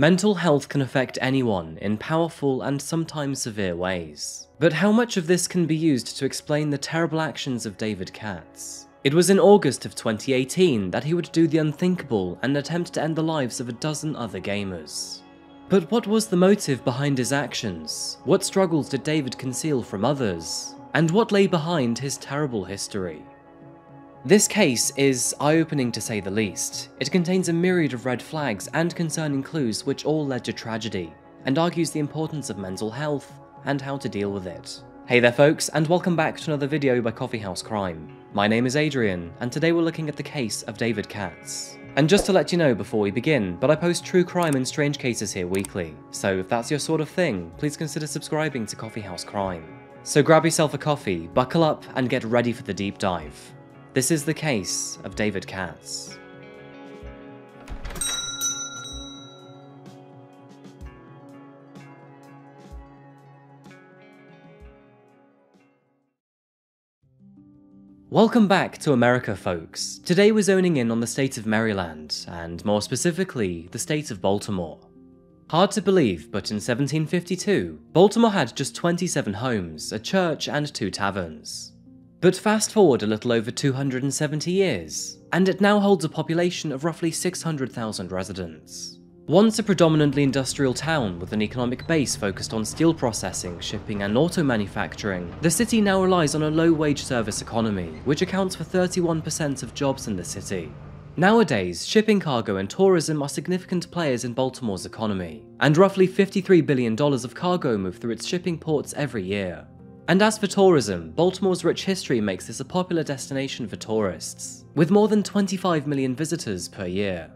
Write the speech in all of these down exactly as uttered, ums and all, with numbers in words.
Mental health can affect anyone in powerful and sometimes severe ways. But how much of this can be used to explain the terrible actions of David Katz? It was in August of twenty eighteen that he would do the unthinkable and attempt to end the lives of a dozen other gamers. But what was the motive behind his actions? What struggles did David conceal from others? And what lay behind his terrible history? This case is eye-opening to say the least. It contains a myriad of red flags and concerning clues which all led to tragedy, and argues the importance of mental health and how to deal with it. Hey there folks, and welcome back to another video by Coffeehouse Crime. My name is Adrian, and today we're looking at the case of David Katz. And just to let you know before we begin, but I post true crime and strange cases here weekly, so if that's your sort of thing, please consider subscribing to Coffeehouse Crime. So grab yourself a coffee, buckle up, and get ready for the deep dive. This is the case of David Katz. Welcome back to America, folks. Today we're zoning in on the state of Maryland, and more specifically, the state of Baltimore. Hard to believe, but in seventeen fifty-two, Baltimore had just twenty-seven homes, a church, and two taverns. But fast forward a little over two hundred seventy years, and it now holds a population of roughly six hundred thousand residents. Once a predominantly industrial town with an economic base focused on steel processing, shipping and auto manufacturing, the city now relies on a low-wage service economy, which accounts for thirty-one percent of jobs in the city. Nowadays, shipping cargo and tourism are significant players in Baltimore's economy, and roughly fifty-three billion dollars of cargo move through its shipping ports every year. And as for tourism, Baltimore's rich history makes this a popular destination for tourists, with more than twenty-five million visitors per year.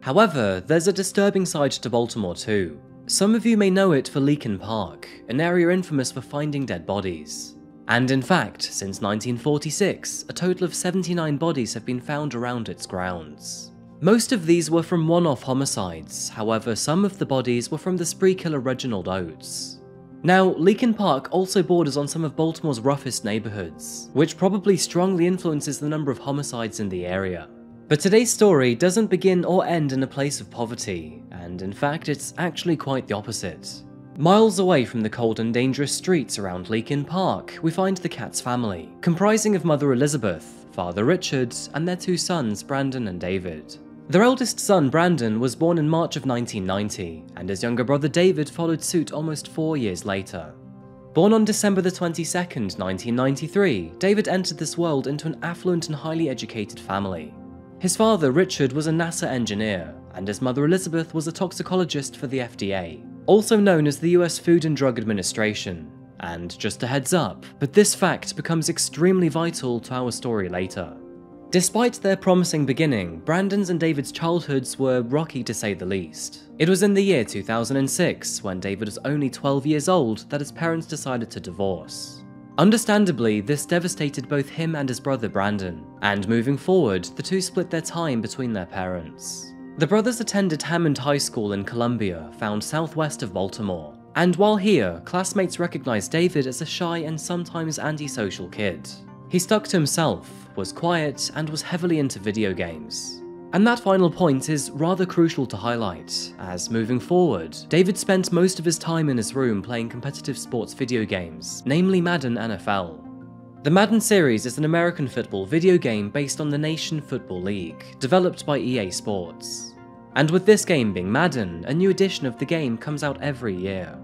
However, there's a disturbing side to Baltimore too. Some of you may know it for Leakin Park, an area infamous for finding dead bodies. And in fact, since nineteen forty-six, a total of seventy-nine bodies have been found around its grounds. Most of these were from one-off homicides, however some of the bodies were from the spree killer Reginald Oates. Now, Leakin Park also borders on some of Baltimore's roughest neighbourhoods, which probably strongly influences the number of homicides in the area. But today's story doesn't begin or end in a place of poverty, and in fact it's actually quite the opposite. Miles away from the cold and dangerous streets around Leakin Park, we find the Katz family, comprising of mother Elizabeth, father Richard, and their two sons Brandon and David. Their eldest son Brandon was born in March of nineteen ninety, and his younger brother David followed suit almost four years later. Born on December the twenty-second, nineteen ninety-three, David entered this world into an affluent and highly educated family. His father, Richard, was a NASA engineer, and his mother, Elizabeth, was a toxicologist for the F D A, also known as the U S Food and Drug Administration. And just a heads up, but this fact becomes extremely vital to our story later. Despite their promising beginning, Brandon's and David's childhoods were rocky to say the least. It was in the year two thousand six, when David was only twelve years old, that his parents decided to divorce. Understandably, this devastated both him and his brother Brandon, and moving forward, the two split their time between their parents. The brothers attended Hammond High School in Columbia, found southwest of Baltimore, and while here, classmates recognized David as a shy and sometimes antisocial kid. He stuck to himself, was quiet, and was heavily into video games. And that final point is rather crucial to highlight, as moving forward, David spent most of his time in his room playing competitive sports video games, namely Madden N F L. The Madden series is an American football video game based on the Nation Football League, developed by E A Sports. And with this game being Madden, a new edition of the game comes out every year.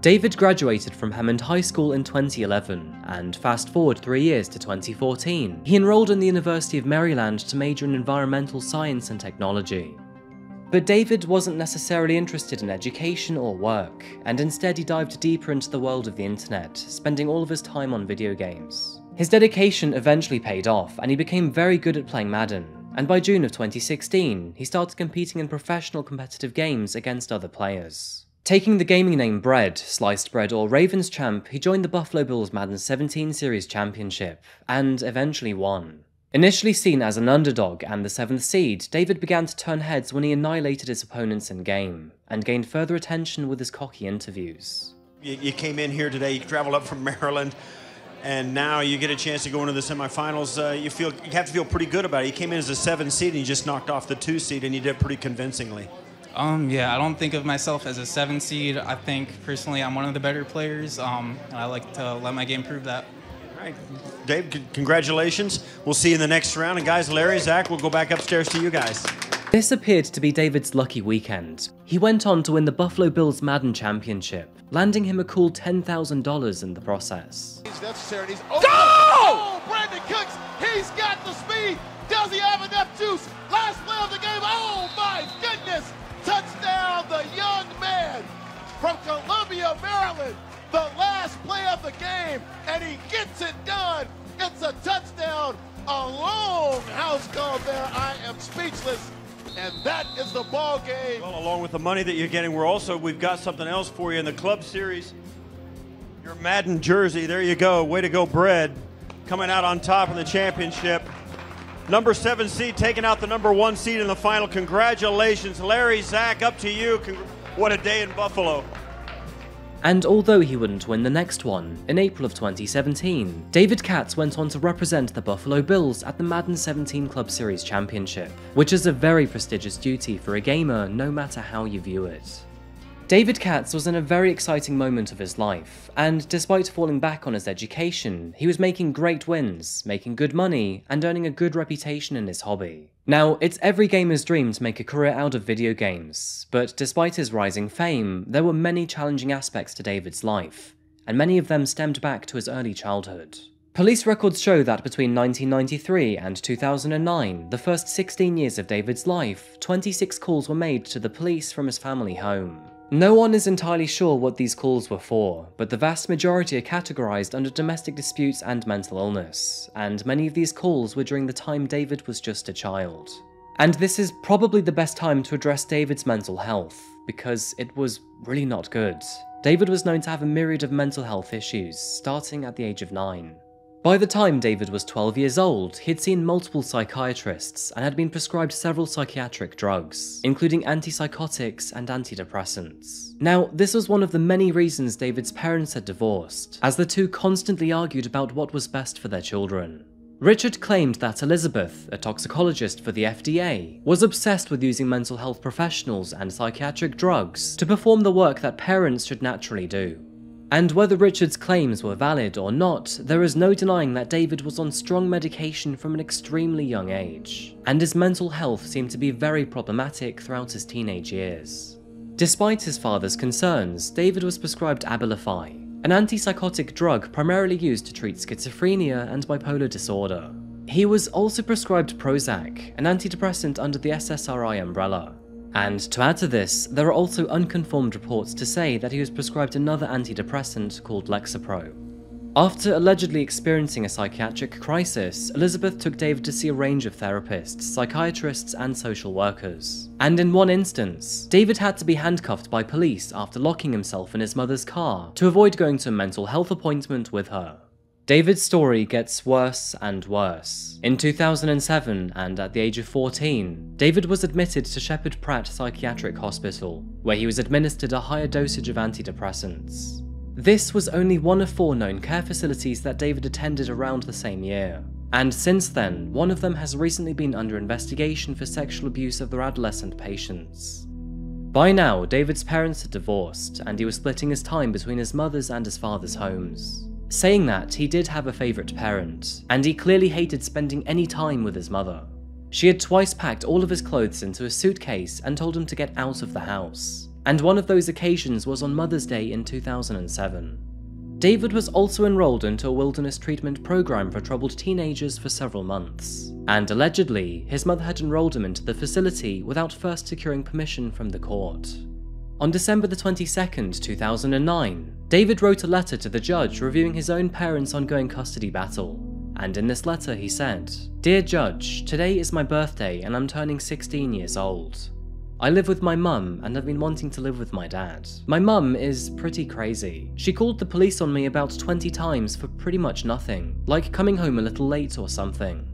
David graduated from Hammond High School in twenty eleven, and fast forward three years to twenty fourteen, he enrolled in the University of Maryland to major in environmental science and technology. But David wasn't necessarily interested in education or work, and instead he dived deeper into the world of the internet, spending all of his time on video games. His dedication eventually paid off, and he became very good at playing Madden, and by June of twenty sixteen, he started competing in professional competitive games against other players. Taking the gaming name Bread, Sliced Bread or Raven's Champ, he joined the Buffalo Bills Madden seventeen Series Championship, and eventually won. Initially seen as an underdog and the seventh seed, David began to turn heads when he annihilated his opponents in-game, and gained further attention with his cocky interviews. You, you came in here today, you traveled up from Maryland, and now you get a chance to go into the semifinals. Uh, you, feel, you have to feel pretty good about it. You came in as a seventh seed and you just knocked off the two seed, and you did it pretty convincingly. Um, yeah, I don't think of myself as a seven seed. I think personally I'm one of the better players, um, and I like to let my game prove that. All right, Dave, c congratulations. We'll see you in the next round. And guys, Larry, Zach, we'll go back upstairs to you guys. This appeared to be David's lucky weekend. He went on to win the Buffalo Bills Madden Championship, landing him a cool ten thousand dollars in the process. He's necessary. He's oh, oh, Brandon Cooks, he's got the speed. Does he have enough juice? Last play of the game, oh my goodness. Touchdown, the young man from Columbia, Maryland. The last play of the game, and he gets it done. It's a touchdown, a long house call there. I am speechless. And that is the ball game. Well, along with the money that you're getting, we're also, we've got something else for you in the club series. Your Madden jersey, there you go. Way to go, Bread. Coming out on top in the championship. Number seven seed taking out the number one seed in the final. Congratulations, Larry, Zach, up to you. Congr what a day in Buffalo. And although he wouldn't win the next one, in April of twenty seventeen, David Katz went on to represent the Buffalo Bills at the Madden seventeen Club Series Championship, which is a very prestigious duty for a gamer no matter how you view it. David Katz was in a very exciting moment of his life, and despite falling back on his education, he was making great wins, making good money, and earning a good reputation in his hobby. Now, it's every gamer's dream to make a career out of video games, but despite his rising fame, there were many challenging aspects to David's life, and many of them stemmed back to his early childhood. Police records show that between nineteen ninety-three and two thousand nine, the first sixteen years of David's life, twenty-six calls were made to the police from his family home. No one is entirely sure what these calls were for, but the vast majority are categorized under domestic disputes and mental illness, and many of these calls were during the time David was just a child. And this is probably the best time to address David's mental health, because it was really not good. David was known to have a myriad of mental health issues, starting at the age of nine. By the time David was twelve years old, he had seen multiple psychiatrists and had been prescribed several psychiatric drugs, including antipsychotics and antidepressants. Now, this was one of the many reasons David's parents had divorced, as the two constantly argued about what was best for their children. Richard claimed that Elizabeth, a toxicologist for the F D A, was obsessed with using mental health professionals and psychiatric drugs to perform the work that parents should naturally do. And whether Richard's claims were valid or not, there is no denying that David was on strong medication from an extremely young age, and his mental health seemed to be very problematic throughout his teenage years. Despite his father's concerns, David was prescribed Abilify, an antipsychotic drug primarily used to treat schizophrenia and bipolar disorder. He was also prescribed Prozac, an antidepressant under the S S R I umbrella. And to add to this, there are also unconfirmed reports to say that he was prescribed another antidepressant called Lexapro. After allegedly experiencing a psychiatric crisis, Elizabeth took David to see a range of therapists, psychiatrists, and social workers. And in one instance, David had to be handcuffed by police after locking himself in his mother's car to avoid going to a mental health appointment with her. David's story gets worse and worse. In two thousand seven, and at the age of fourteen, David was admitted to Shepherd Pratt Psychiatric Hospital, where he was administered a higher dosage of antidepressants. This was only one of four known care facilities that David attended around the same year, and since then, one of them has recently been under investigation for sexual abuse of their adolescent patients. By now, David's parents had divorced, and he was splitting his time between his mother's and his father's homes. Saying that, he did have a favourite parent, and he clearly hated spending any time with his mother. She had twice packed all of his clothes into a suitcase and told him to get out of the house, and one of those occasions was on Mother's Day in two thousand seven. David was also enrolled into a wilderness treatment program for troubled teenagers for several months, and allegedly, his mother had enrolled him into the facility without first securing permission from the court. On December the twenty-second, two thousand nine, David wrote a letter to the judge reviewing his own parents' ongoing custody battle, and in this letter he said, "Dear Judge, today is my birthday and I'm turning sixteen years old. I live with my mum and I've been wanting to live with my dad. My mum is pretty crazy. She called the police on me about twenty times for pretty much nothing, like coming home a little late or something.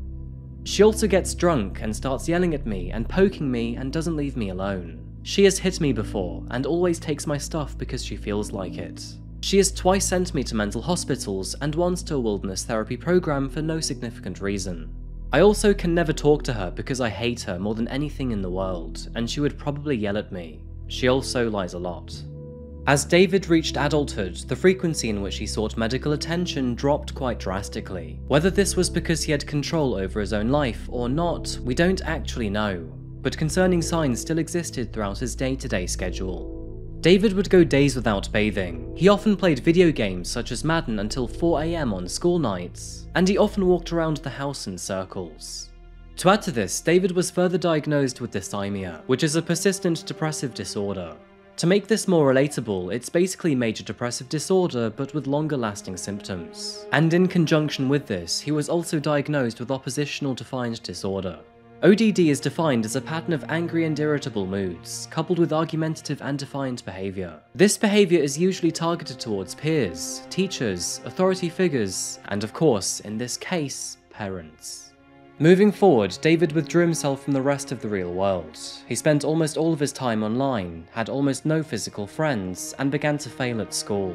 She also gets drunk and starts yelling at me and poking me and doesn't leave me alone. She has hit me before and always takes my stuff because she feels like it. She has twice sent me to mental hospitals and once to a wilderness therapy program for no significant reason. I also can never talk to her because I hate her more than anything in the world, and she would probably yell at me. She also lies a lot. As David reached adulthood, the frequency in which he sought medical attention dropped quite drastically. Whether this was because he had control over his own life or not, we don't actually know, but concerning signs still existed throughout his day-to-day schedule. David would go days without bathing. He often played video games such as Madden until four a m on school nights, and he often walked around the house in circles. To add to this, David was further diagnosed with dysthymia, which is a persistent depressive disorder. To make this more relatable, it's basically major depressive disorder but with longer lasting symptoms. And in conjunction with this, he was also diagnosed with oppositional defiant disorder. O D D is defined as a pattern of angry and irritable moods, coupled with argumentative and defiant behaviour. This behaviour is usually targeted towards peers, teachers, authority figures, and of course, in this case, parents. Moving forward, David withdrew himself from the rest of the real world. He spent almost all of his time online, had almost no physical friends, and began to fail at school.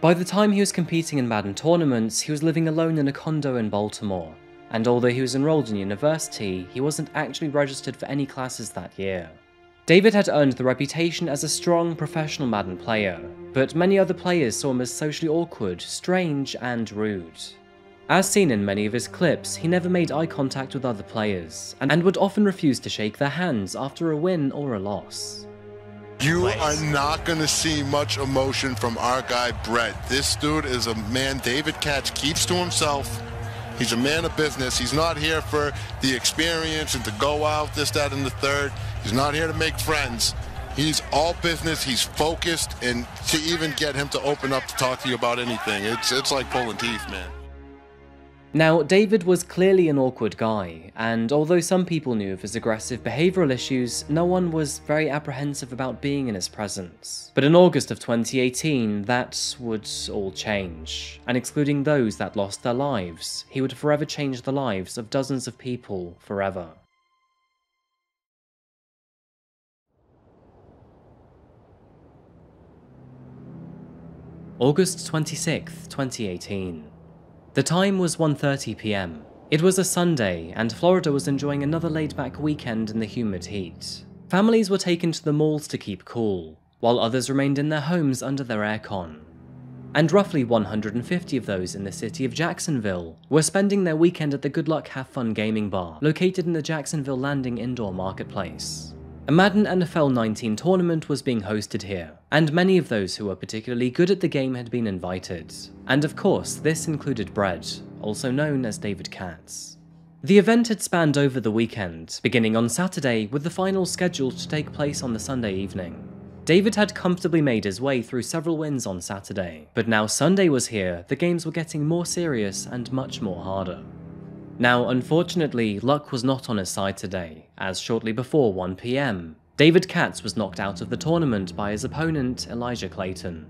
By the time he was competing in Madden tournaments, he was living alone in a condo in Baltimore. And although he was enrolled in university, he wasn't actually registered for any classes that year. David had earned the reputation as a strong professional Madden player, but many other players saw him as socially awkward, strange, and rude. As seen in many of his clips, he never made eye contact with other players, and would often refuse to shake their hands after a win or a loss. You are not going to see much emotion from our guy, Brett. This dude is a man David Katz keeps to himself. He's a man of business. He's not here for the experience and to go out, this, that, and the third. He's not here to make friends. He's all business. He's focused, and to even get him to open up to talk to you about anything, it's, it's like pulling teeth, man. Now, David was clearly an awkward guy, and although some people knew of his aggressive behavioural issues, no one was very apprehensive about being in his presence. But in August of twenty eighteen, that would all change, and excluding those that lost their lives, he would forever change the lives of dozens of people forever. August twenty-sixth, twenty eighteen. The time was one thirty p m It was a Sunday, and Florida was enjoying another laid-back weekend in the humid heat. Families were taken to the malls to keep cool, while others remained in their homes under their aircon. And roughly one hundred fifty of those in the city of Jacksonville were spending their weekend at the Good Luck Have Fun gaming bar, located in the Jacksonville Landing indoor marketplace. A Madden N F L nineteen tournament was being hosted here, and many of those who were particularly good at the game had been invited. And of course, this included Bread, also known as David Katz. The event had spanned over the weekend, beginning on Saturday with the final scheduled to take place on the Sunday evening. David had comfortably made his way through several wins on Saturday, but now Sunday was here, the games were getting more serious and much more harder. Now, unfortunately, luck was not on his side today, as shortly before one p m, David Katz was knocked out of the tournament by his opponent, Elijah Clayton.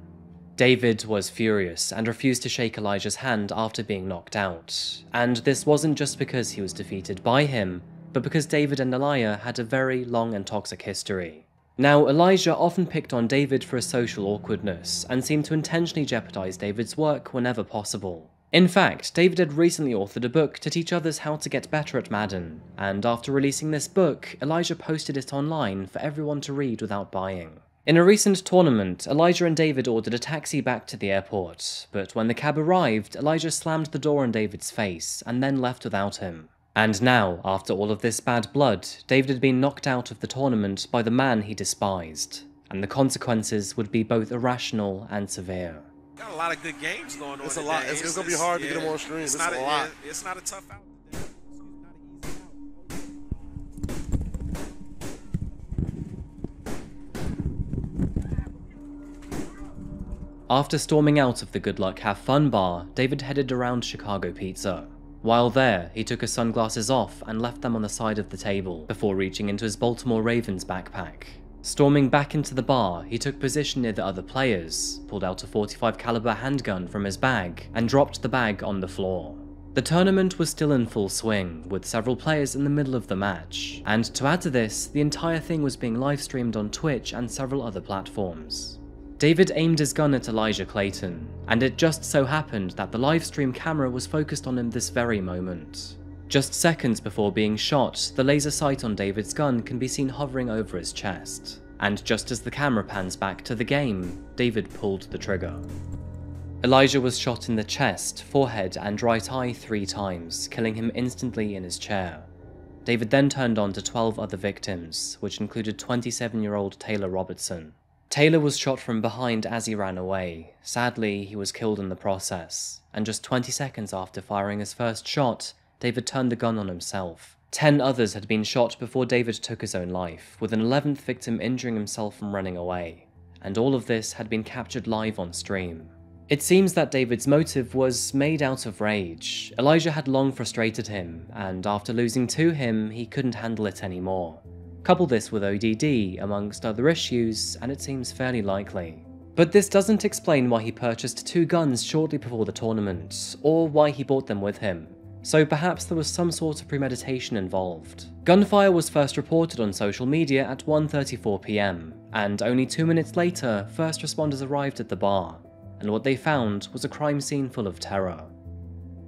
David was furious and refused to shake Elijah's hand after being knocked out, and this wasn't just because he was defeated by him, but because David and Elijah had a very long and toxic history. Now, Elijah often picked on David for his social awkwardness, and seemed to intentionally jeopardize David's work whenever possible. In fact, David had recently authored a book to teach others how to get better at Madden, and after releasing this book, Elijah posted it online for everyone to read without buying. In a recent tournament, Elijah and David ordered a taxi back to the airport, but when the cab arrived, Elijah slammed the door in David's face, and then left without him. And now, after all of this bad blood, David had been knocked out of the tournament by the man he despised, and the consequences would be both irrational and severe. Got a lot of good games going on. It's a lot. It's, it's, it's gonna be hard yeah, to get them on stream. It's, it's not a, a lot. Yeah, it's not a tough out. After storming out of the Good Luck Have Fun bar, David headed around Chicago Pizza. While there, he took his sunglasses off and left them on the side of the table before reaching into his Baltimore Ravens backpack. Storming back into the bar, he took position near the other players, pulled out a forty-five caliber handgun from his bag, and dropped the bag on the floor. The tournament was still in full swing, with several players in the middle of the match, and to add to this, the entire thing was being live-streamed on Twitch and several other platforms. David aimed his gun at Elijah Clayton, and it just so happened that the live-stream camera was focused on him this very moment. Just seconds before being shot, the laser sight on David's gun can be seen hovering over his chest. And just as the camera pans back to the game, David pulled the trigger. Elijah was shot in the chest, forehead, and right eye three times, killing him instantly in his chair. David then turned on to twelve other victims, which included twenty-seven-year-old Taylor Robertson. Taylor was shot from behind as he ran away. Sadly, he was killed in the process, and just twenty seconds after firing his first shot, David turned the gun on himself. Ten others had been shot before David took his own life, with an eleventh victim injuring himself from running away, and all of this had been captured live on stream. It seems that David's motive was made out of rage. Elijah had long frustrated him, and after losing to him, he couldn't handle it anymore. Couple this with O D D, amongst other issues, and it seems fairly likely. But this doesn't explain why he purchased two guns shortly before the tournament, or why he bought them with him. So perhaps there was some sort of premeditation involved. Gunfire was first reported on social media at one thirty-four p m, and only two minutes later, first responders arrived at the bar. And what they found was a crime scene full of terror.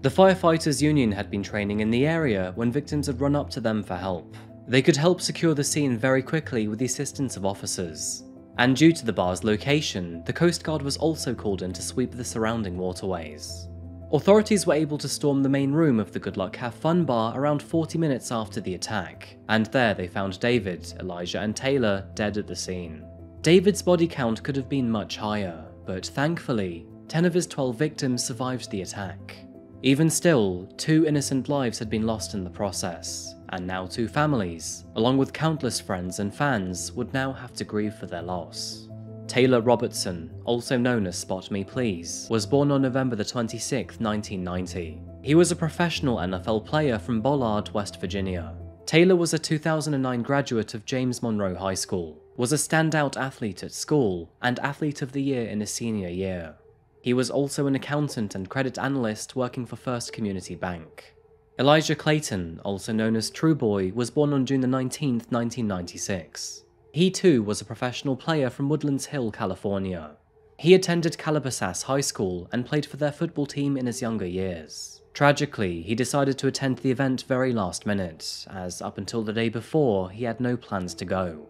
The firefighters' union had been training in the area when victims had run up to them for help. They could help secure the scene very quickly with the assistance of officers. And due to the bar's location, the Coast Guard was also called in to sweep the surrounding waterways. Authorities were able to storm the main room of the Good Luck Have Fun bar around forty minutes after the attack, and there they found David, Elijah, and Taylor dead at the scene. David's body count could have been much higher, but thankfully, ten of his twelve victims survived the attack. Even still, two innocent lives had been lost in the process, and now two families, along with countless friends and fans, would now have to grieve for their loss. Taylor Robertson, also known as Spot Me Please, was born on November the twenty-sixth, nineteen ninety. He was a professional N F L player from Bollard, West Virginia. Taylor was a two thousand nine graduate of James Monroe High School, was a standout athlete at school, and athlete of the year in his senior year. He was also an accountant and credit analyst working for First Community Bank. Elijah Clayton, also known as True Boy, was born on June the nineteenth, nineteen ninety-six. He too was a professional player from Woodlands Hill, California. He attended Calabasas High School and played for their football team in his younger years. Tragically, he decided to attend the event very last minute, as up until the day before, he had no plans to go.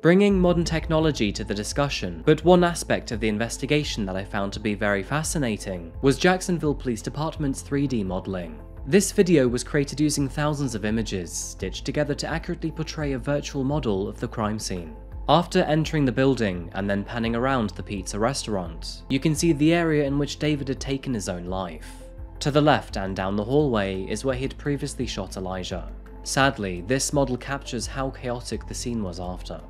Bringing modern technology to the discussion, but one aspect of the investigation that I found to be very fascinating was Jacksonville Police Department's three D modeling. This video was created using thousands of images, stitched together to accurately portray a virtual model of the crime scene. After entering the building and then panning around the pizza restaurant, you can see the area in which David had taken his own life. To the left and down the hallway is where he had previously shot Elijah. Sadly, this model captures how chaotic the scene was after.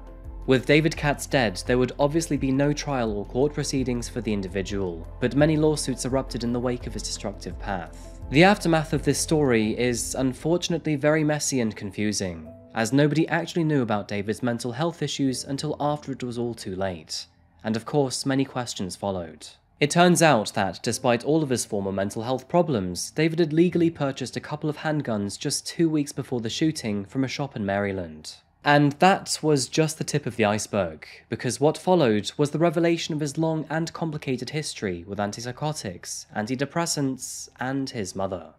With David Katz dead, there would obviously be no trial or court proceedings for the individual, but many lawsuits erupted in the wake of his destructive path. The aftermath of this story is unfortunately very messy and confusing, as nobody actually knew about David's mental health issues until after it was all too late, and of course many questions followed. It turns out that, despite all of his former mental health problems, David had legally purchased a couple of handguns just two weeks before the shooting from a shop in Maryland. And that was just the tip of the iceberg, because what followed was the revelation of his long and complicated history with antipsychotics, antidepressants, and his mother.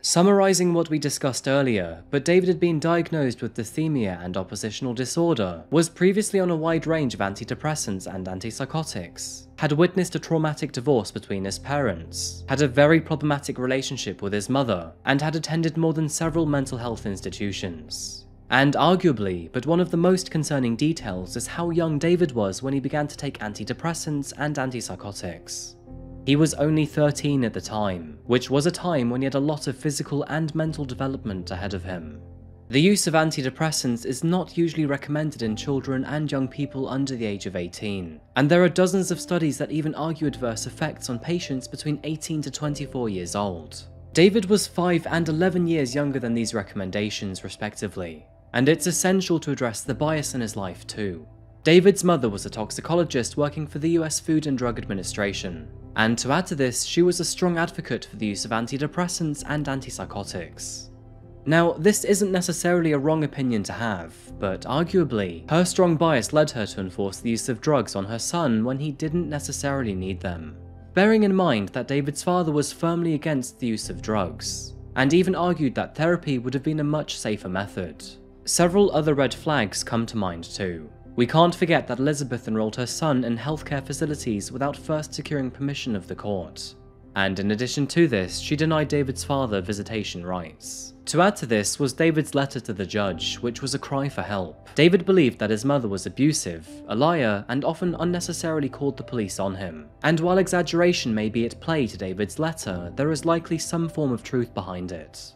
Summarizing what we discussed earlier, but David had been diagnosed with dysthymia and oppositional disorder, was previously on a wide range of antidepressants and antipsychotics, had witnessed a traumatic divorce between his parents, had a very problematic relationship with his mother, and had attended more than several mental health institutions. And arguably, but one of the most concerning details is how young David was when he began to take antidepressants and antipsychotics. He was only thirteen at the time, which was a time when he had a lot of physical and mental development ahead of him. The use of antidepressants is not usually recommended in children and young people under the age of eighteen, and there are dozens of studies that even argue adverse effects on patients between eighteen to twenty-four years old. David was five and eleven years younger than these recommendations, respectively. And it's essential to address the bias in his life too. David's mother was a toxicologist working for the U S Food and Drug Administration, and to add to this, she was a strong advocate for the use of antidepressants and antipsychotics. Now, this isn't necessarily a wrong opinion to have, but arguably, her strong bias led her to enforce the use of drugs on her son when he didn't necessarily need them. Bearing in mind that David's father was firmly against the use of drugs. and even argued that therapy would have been a much safer method. Several other red flags come to mind too. We can't forget that Elizabeth enrolled her son in healthcare facilities without first securing permission of the court. And in addition to this, she denied David's father visitation rights. To add to this was David's letter to the judge, which was a cry for help. David believed that his mother was abusive, a liar, and often unnecessarily called the police on him. And while exaggeration may be at play to David's letter, there is likely some form of truth behind it.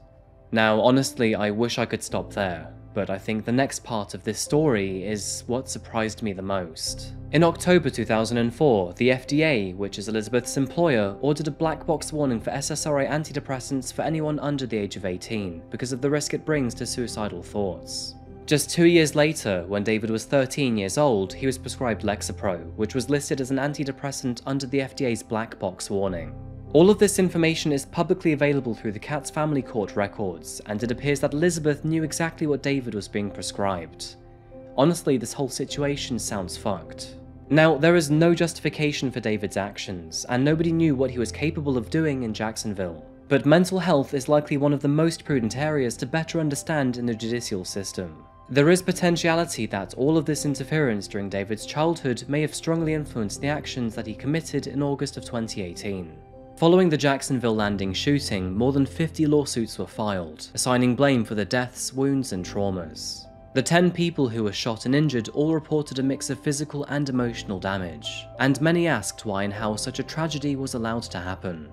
Now, honestly, I wish I could stop there. But I think the next part of this story is what surprised me the most. In October two thousand four, the F D A, which is Elizabeth's employer, ordered a black box warning for S S R I antidepressants for anyone under the age of eighteen, because of the risk it brings to suicidal thoughts. Just two years later, when David was thirteen years old, he was prescribed Lexapro, which was listed as an antidepressant under the F D A's black box warning. All of this information is publicly available through the Katz family court records, and it appears that Elizabeth knew exactly what David was being prescribed. Honestly, this whole situation sounds fucked. Now, there is no justification for David's actions, and nobody knew what he was capable of doing in Jacksonville. But mental health is likely one of the most prudent areas to better understand in the judicial system. There is potentiality that all of this interference during David's childhood may have strongly influenced the actions that he committed in August of twenty eighteen. Following the Jacksonville Landing shooting, more than fifty lawsuits were filed, assigning blame for the deaths, wounds, and traumas. The ten people who were shot and injured all reported a mix of physical and emotional damage, and many asked why and how such a tragedy was allowed to happen.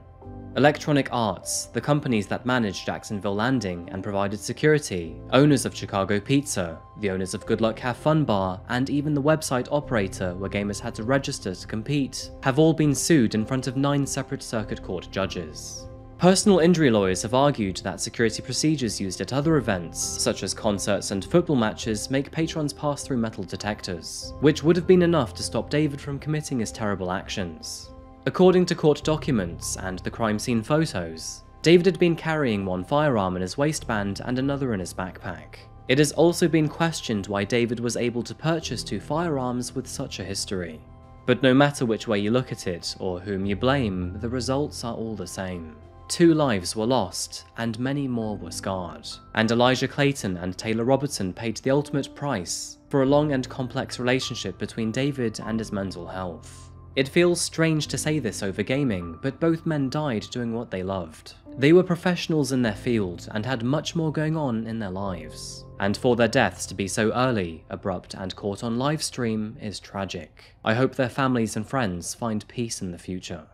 Electronic Arts, the companies that managed Jacksonville Landing and provided security, owners of Chicago Pizza, the owners of Good Luck Have Fun Bar, and even the website operator where gamers had to register to compete, have all been sued in front of nine separate circuit court judges. Personal injury lawyers have argued that security procedures used at other events, such as concerts and football matches, make patrons pass through metal detectors, which would have been enough to stop David from committing his terrible actions. According to court documents and the crime scene photos, David had been carrying one firearm in his waistband and another in his backpack. It has also been questioned why David was able to purchase two firearms with such a history. But no matter which way you look at it, or whom you blame, the results are all the same. Two lives were lost, and many more were scarred. And Elijah Clayton and Taylor Robertson paid the ultimate price for a long and complex relationship between David and his mental health. It feels strange to say this over gaming, but both men died doing what they loved. They were professionals in their field and had much more going on in their lives. And for their deaths to be so early, abrupt, and caught on livestream is tragic. I hope their families and friends find peace in the future.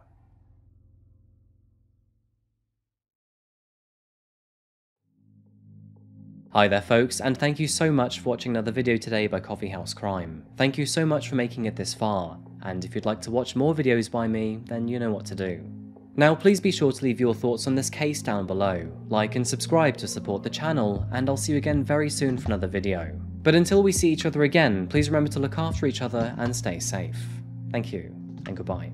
Hi there folks, and thank you so much for watching another video today by Coffeehouse Crime. Thank you so much for making it this far, and if you'd like to watch more videos by me, then you know what to do. Now please be sure to leave your thoughts on this case down below, like and subscribe to support the channel, and I'll see you again very soon for another video. But until we see each other again, please remember to look after each other and stay safe. Thank you, and goodbye.